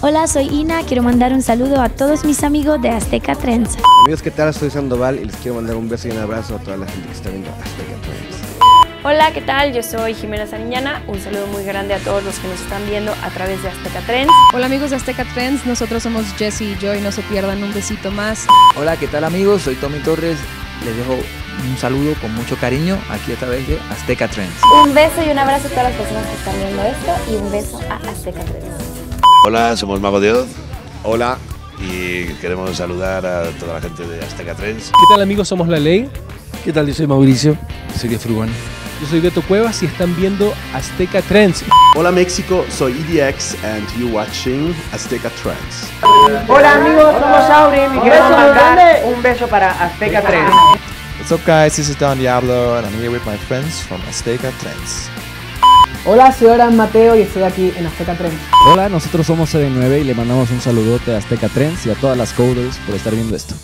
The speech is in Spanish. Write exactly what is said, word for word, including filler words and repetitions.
Hola, soy Ina, quiero mandar un saludo a todos mis amigos de Azteca Trends. Amigos, ¿qué tal? Soy Sandoval y les quiero mandar un beso y un abrazo a toda la gente que está viendo Azteca Trends. Hola, ¿qué tal? Yo soy Jimena Zariñana, un saludo muy grande a todos los que nos están viendo a través de Azteca Trends. Hola amigos de Azteca Trends, nosotros somos Jessy y Joy, no se pierdan un besito más. Hola, ¿qué tal amigos? Soy Tommy Torres, les dejo un saludo con mucho cariño aquí a través de Azteca Trends. Un beso y un abrazo a todas las personas que están viendo esto y un beso a Azteca Trends. Hola, somos Mago de Hola. Y queremos saludar a toda la gente de Azteca Trends. ¿Qué tal amigos? Somos La Ley. ¿Qué tal? Yo soy Mauricio, soy de Frugón. Yo soy Beto Cuevas y están viendo Azteca Trends. Hola México, soy E D X and you watching Azteca Trends. Hola amigos, somos Aubrey y queremos mandar un beso para Azteca Trends. What's up guys, this is Don Diablo and I'm here with my friends from Azteca Trends. Hola, soy Orlando Mateo y estoy aquí en Azteca Trends. Hola, nosotros somos C D nueve y le mandamos un saludote a Azteca Trends y a todas las coders por estar viendo esto.